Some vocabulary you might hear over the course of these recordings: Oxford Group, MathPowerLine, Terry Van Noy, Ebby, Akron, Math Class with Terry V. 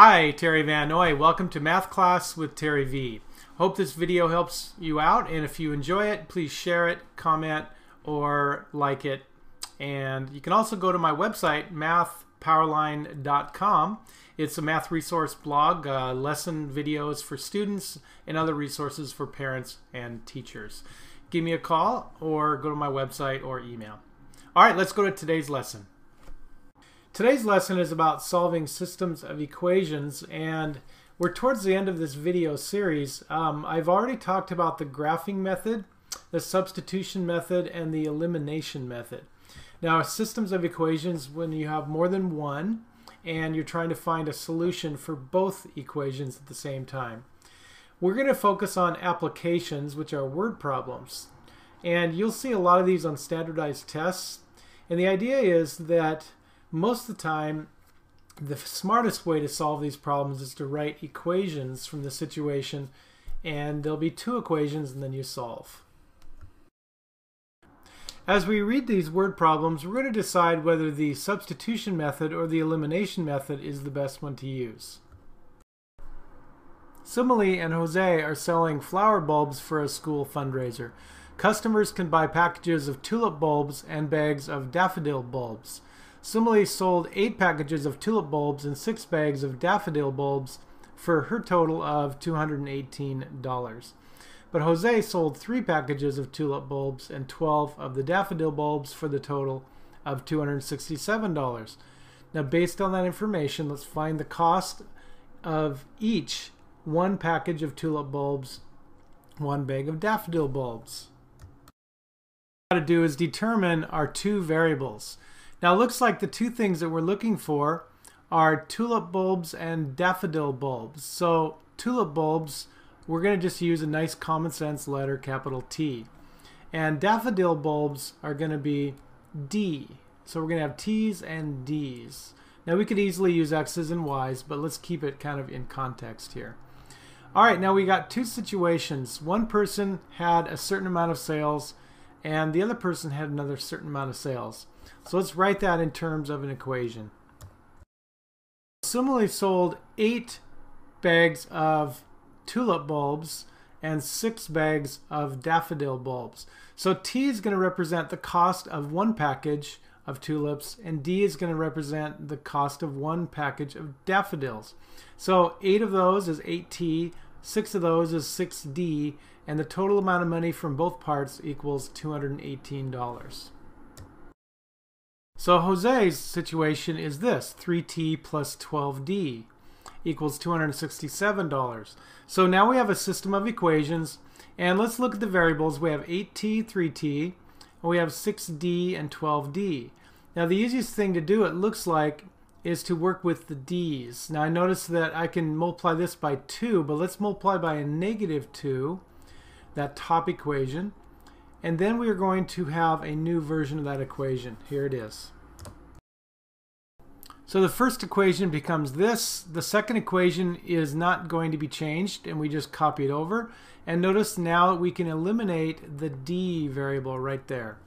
Hi, Terry Van Noy. Welcome to Math Class with Terry V. Hope this video helps you out, and if you enjoy it, please share it, comment, or like it. And you can also go to my website, MathPowerLine.com. It's a math resource blog, lesson videos for students, and other resources for parents and teachers. Give me a call or go to my website or email. All right, let's go to today's lesson. Today's lesson is about solving systems of equations, and we're towards the end of this video series. I've already talked about the graphing method, the substitution method, and the elimination method. Now, systems of equations, when you have more than one and you're trying to find a solution for both equations at the same time. We're going to focus on applications, which are word problems, and you'll see a lot of these on standardized tests. And the idea is that most of the time, the smartest way to solve these problems is to write equations from the situation, and there'll be two equations and then you solve. As we read these word problems, we're going to decide whether the substitution method or the elimination method is the best one to use. Simile and Jose are selling flower bulbs for a school fundraiser. Customers can buy packages of tulip bulbs and bags of daffodil bulbs. Simile sold 8 packages of tulip bulbs and 6 bags of daffodil bulbs for her total of $218. But Jose sold 3 packages of tulip bulbs and 12 of the daffodil bulbs for the total of $267. Now, based on that information, let's find the cost of each 1 package of tulip bulbs, 1 bag of daffodil bulbs. What we got to do is determine our two variables. Now, it looks like the two things that we're looking for are tulip bulbs and daffodil bulbs. So tulip bulbs, we're going to just use a nice common sense letter, capital T. And daffodil bulbs are going to be D. So we're going to have T's and D's. Now, we could easily use X's and Y's, but let's keep it kind of in context here. All right, now we got two situations. One person had a certain amount of sales, and the other person had another certain amount of sales. So let's write that in terms of an equation. Simile sold 8 bags of tulip bulbs and 6 bags of daffodil bulbs. So T is going to represent the cost of 1 package of tulips, and D is going to represent the cost of 1 package of daffodils. So 8 of those is 8T, 6 of those is 6D, and the total amount of money from both parts equals $218. So Jose's situation is this: 3T plus 12D equals $267. So now we have a system of equations, and let's look at the variables. We have 8T, 3T, and we have 6D and 12D. Now, the easiest thing to do, it looks like, is to work with the D's. Now, I notice that I can multiply this by 2, but let's multiply by a negative 2, that top equation. And then we are going to have a new version of that equation. Here it is. So the first equation becomes this. The second equation is not going to be changed, and we just copy it over. And notice now we can eliminate the D variable right there.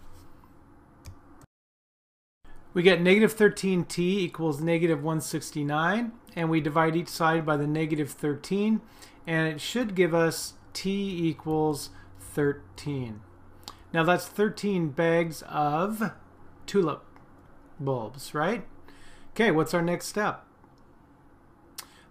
We get negative 13t equals negative 169, and we divide each side by the negative 13, and it should give us t equals 13. Now, that's 13 bags of tulip bulbs, right? Okay, what's our next step?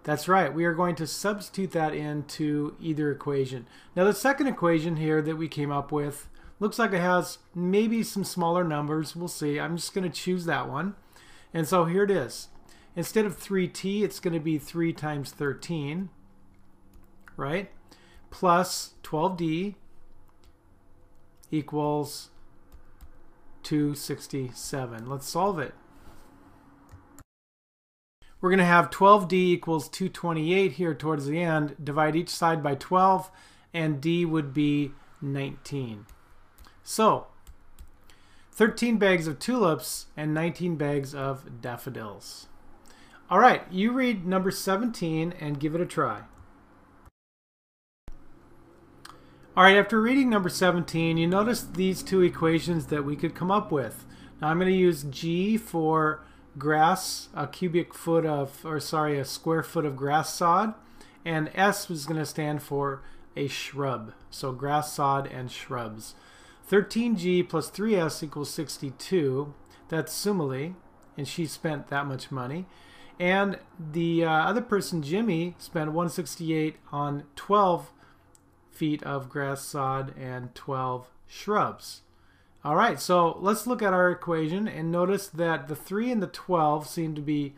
That's right, we are going to substitute that into either equation. Now, the second equation here that we came up with looks like it has maybe some smaller numbers. We'll see. I'm just going to choose that one. And so here it is. Instead of 3t, it's going to be 3 times 13, right? Plus 12d. Equals 267. Let's solve it. We're going to have 12d equals 228 here towards the end. Divide each side by 12, and d would be 19. So 13 bags of tulips and 19 bags of daffodils. All right, you read number 17 and give it a try. All right, after reading number 17, you notice these two equations that we could come up with. Now, I'm going to use G for grass, a cubic foot of, or sorry, a square foot of grass sod, and S was going to stand for a shrub, so grass sod and shrubs. 13G plus 3S equals 62. That's Sumali, and she spent that much money. And the other person, Jimmy, spent 168 on 12 feet of grass sod and 12 shrubs. All right, so let's look at our equation and notice that the 3 and the 12 seem to be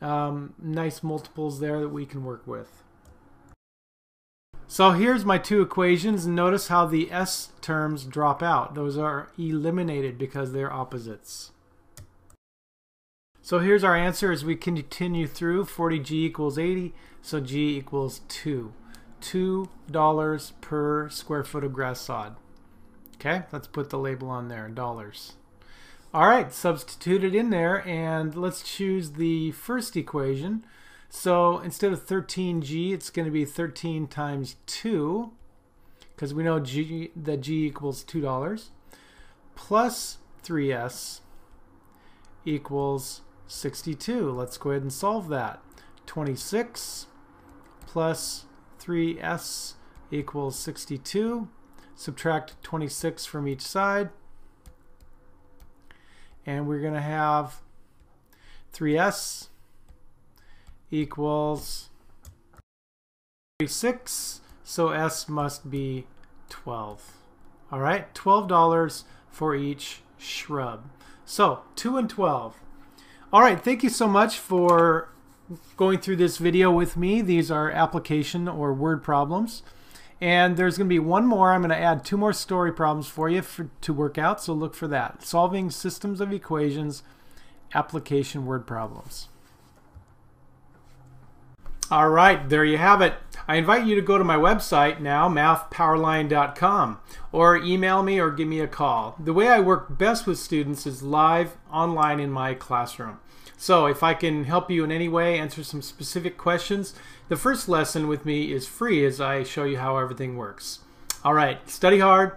nice multiples there that we can work with. So here's my two equations. Notice how the S terms drop out. Those are eliminated because they're opposites. So here's our answer as we continue through. 40G equals 80, so G equals 2. $2 per square foot of grass sod. Okay, let's put the label on there, dollars. All right, substitute it in there, and let's choose the first equation. So instead of 13G, it's going to be 13 times 2, because we know G, that G equals $2, plus 3S equals 62. Let's go ahead and solve that. 26 plus 3S equals 62. Subtract 26 from each side, and we're going to have 3S equals 36, so S must be 12. All right, $12 for each shrub. So 2 and 12. All right, thank you so much for going through this video with me. These are application or word problems. And there's going to be one more. I'm going to add two more story problems for you to work out, so look for that. Solving systems of equations, application word problems. All right, there you have it. I invite you to go to my website now, mathpowerline.com, or email me or give me a call. The way I work best with students is live online in my classroom. So if I can help you in any way, answer some specific questions, the first lesson with me is free as I show you how everything works. All right, study hard,